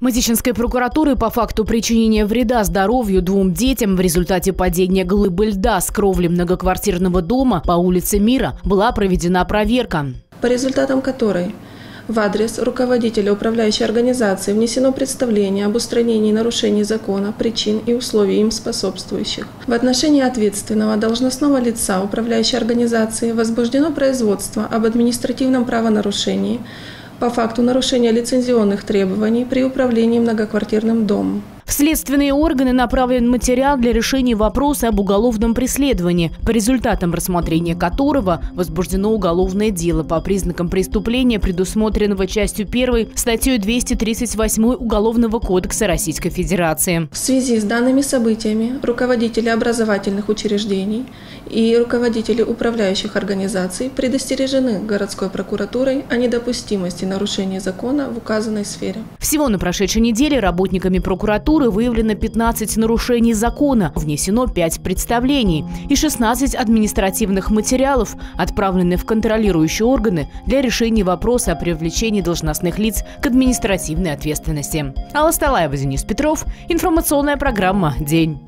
Мытищинской прокуратуры по факту причинения вреда здоровью двум детям в результате падения глыбы льда с кровли многоквартирного дома по улице Мира была проведена проверка, по результатам которой в адрес руководителя управляющей организации внесено представление об устранении нарушений закона, причин и условий им способствующих. В отношении ответственного должностного лица управляющей организации возбуждено производство об административном правонарушении по факту нарушения лицензионных требований при управлении многоквартирным домом. В следственные органы направлен материал для решения вопроса об уголовном преследовании, по результатам рассмотрения которого возбуждено уголовное дело по признакам преступления, предусмотренного частью 1 статьей 238 Уголовного кодекса Российской Федерации. В связи с данными событиями руководители образовательных учреждений и руководители управляющих организаций предостережены городской прокуратурой о недопустимости нарушения закона в указанной сфере. Всего на прошедшей неделе работниками прокуратуры выявлено 15 нарушений закона, внесено 5 представлений и 16 административных материалов, отправленных в контролирующие органы для решения вопроса о привлечении должностных лиц к административной ответственности. Алла Столаева, Денис Петров. Информационная программа «День».